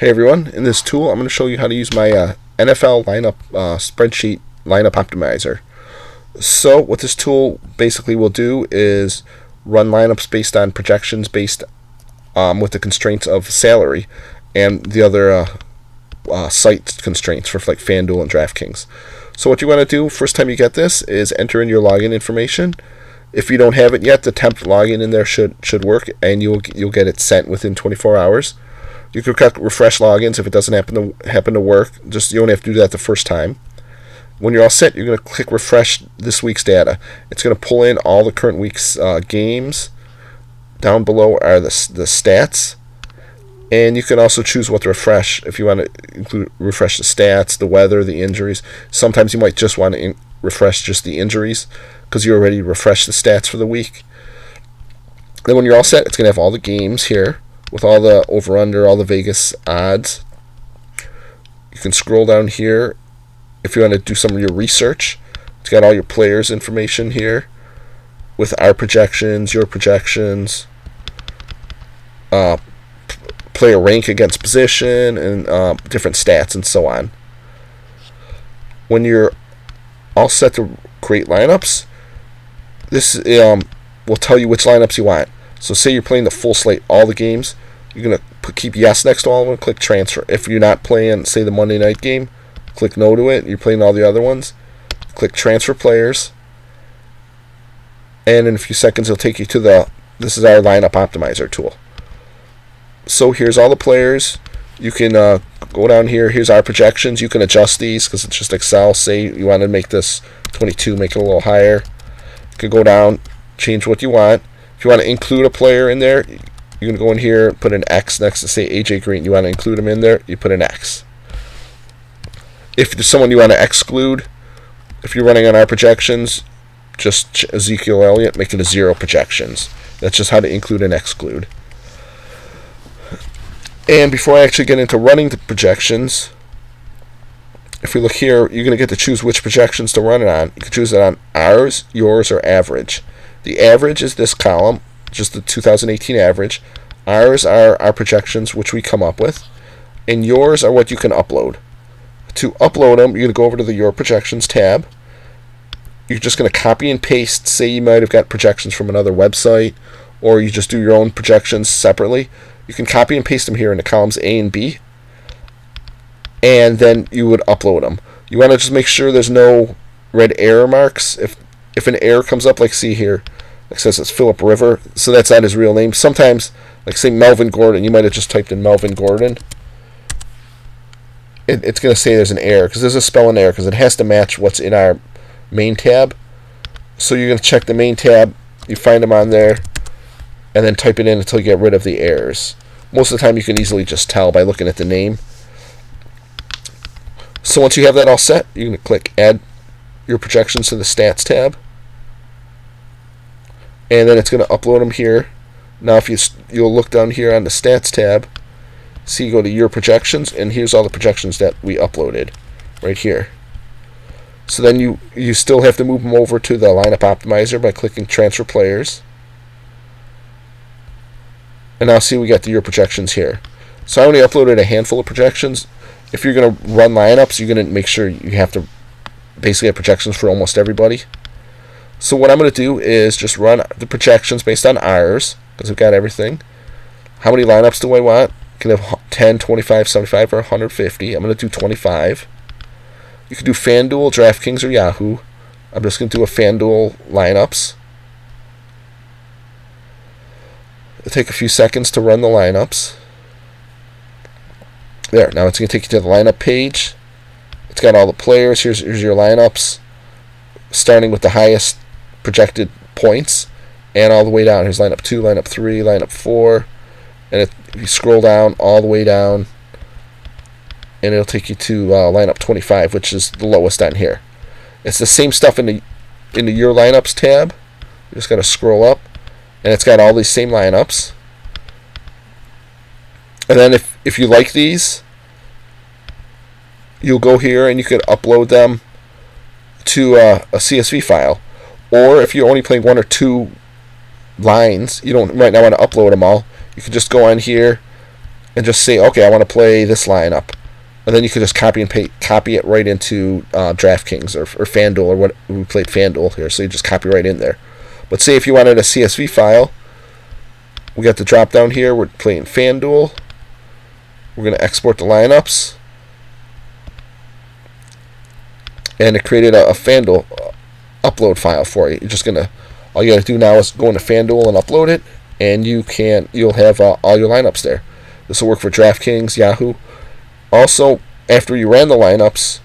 Hey everyone, in this tool I'm going to show you how to use my NFL lineup spreadsheet lineup optimizer. So what this tool basically will do is run lineups based on projections based with the constraints of salary and the other site constraints for like FanDuel and DraftKings. So what you want to do first time you get this is enter in your login information. If you don't have it yet, the temp login in there should work and you'll get it sent within 24 hours. You can click refresh logins if it doesn't happen to work. Just you only have to do that the first time. When you're all set, you're going to click refresh this week's data. It's going to pull in all the current week's games. Down below are the stats, and you can also choose what to refresh. If you want to include refresh the stats, the weather, the injuries. Sometimes you might just want to refresh just the injuries because you already refreshed the stats for the week. Then when you're all set, it's going to have all the games here, with all the over-under, all the Vegas odds. You can scroll down here if you want to do some of your research. It's got all your players' information here with our projections, your projections, player rank against position, and different stats and so on. When you're all set to create lineups, this will tell you which lineups you want. So say you're playing the full slate, all the games, you're going to keep yes next to all of them, click transfer. If you're not playing, say, the Monday night game, click no to it. You're playing all the other ones, click transfer players. And in a few seconds, it'll take you to this is our lineup optimizer tool. So here's all the players. You can go down here. Here's our projections. You can adjust these because it's just Excel. Say you want to make this 22, make it a little higher. You can go down, change what you want. If you want to include a player in there, you can go in here, put an X next to, say, AJ Green. You want to include him in there, you put an X. If there's someone you want to exclude, if you're running on our projections, just Ezekiel Elliott, make it a 0 projections. That's just how to include and exclude. And before I actually get into running the projections, if we look here, you're going to get to choose which projections to run it on. You can choose it on ours, yours, or average. The average is this column, just the 2018 average. Ours are our projections, which we come up with. And yours are what you can upload. To upload them, you're going to go over to the Your Projections tab. You're just going to copy and paste. Say you might have got projections from another website, or you just do your own projections separately. You can copy and paste them here in the columns A and B. And then you would upload them. You want to just make sure there's no red error marks. If an error comes up, like see here, it says it's Philip Rivers, so that's not his real name. Sometimes, like say Melvin Gordon, you might have just typed in Melvin Gordon. It's going to say there's an error, because there's a spelling error, because it has to match what's in our main tab. So you're going to check the main tab, you find them on there, and then type it in until you get rid of the errors. Most of the time you can easily just tell by looking at the name. So once you have that all set, you're going to click Add Your Projections to the Stats tab. And then it's going to upload them here. Now if you'll look down here on the Stats tab, see, you go to Your Projections, and here's all the projections that we uploaded right here. So then you still have to move them over to the Lineup Optimizer by clicking Transfer Players. And now see, we got the Your Projections here. So I only uploaded a handful of projections. If you're going to run lineups, you're going to make sure you have to basically have projections for almost everybody. So what I'm going to do is just run the projections based on ours, because we've got everything. How many lineups do I want? You can have 10, 25, 75, or 150. I'm going to do 25. You can do FanDuel, DraftKings, or Yahoo. I'm just going to do a FanDuel lineups. It'll take a few seconds to run the lineups. There, now it's going to take you to the lineup page. It's got all the players. Here's your lineups, starting with the highest projected points and all the way down. Here's lineup 2, lineup 3, lineup 4. And if you scroll down all the way down, and it'll take you to lineup 25, which is the lowest on here. It's the same stuff in the Your Lineups tab. You just got to scroll up, and it's got all these same lineups. And then if you like these, you'll go here and you can upload them to a CSV file. Or if you're only playing one or two lines, you don't right now want to upload them all, you can just go on here and just say, okay, I want to play this lineup, and then you could just copy it right into DraftKings or FanDuel, or what we played FanDuel here, so you just copy right in there. But say if you wanted a CSV file, we got the drop down here. We're playing FanDuel. We're going to export the lineups, and it created a FanDuel upload file for you. You're just gonna, all you gotta do now is go into FanDuel and upload it, and you'll have all your lineups there. This will work for DraftKings, Yahoo. Also, after you ran the lineups,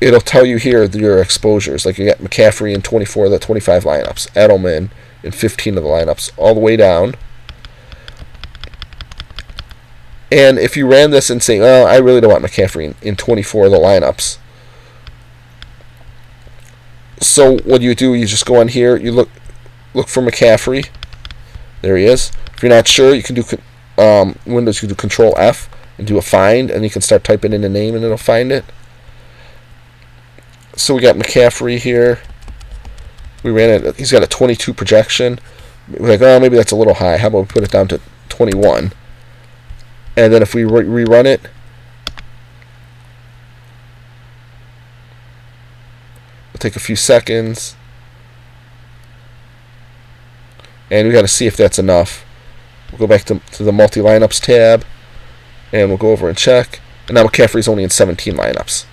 it'll tell you here your exposures. Like you got McCaffrey in 24 of the 25 lineups, Edelman in 15 of the lineups, all the way down. And if you ran this and say, well, I really don't want McCaffrey in 24 of the lineups. So what you do, you just go on here, you look for McCaffrey. There he is. If you're not sure, you can do Windows, you can do Control F and do a find, and you can start typing in the name and it'll find it. So we got McCaffrey here. We ran it, he's got a 22 projection. We're like, oh, maybe that's a little high. How about we put it down to 21? And then if we rerun it, it'll take a few seconds. And we got to see if that's enough. We'll go back to the multi-lineups tab, and we'll go over and check. And now McCaffrey's only in 17 lineups.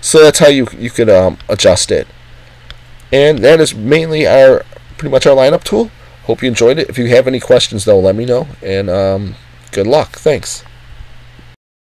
So that's how you could adjust it. And that is mainly pretty much our lineup tool. Hope you enjoyed it. If you have any questions, though, let me know. And good luck. Thanks.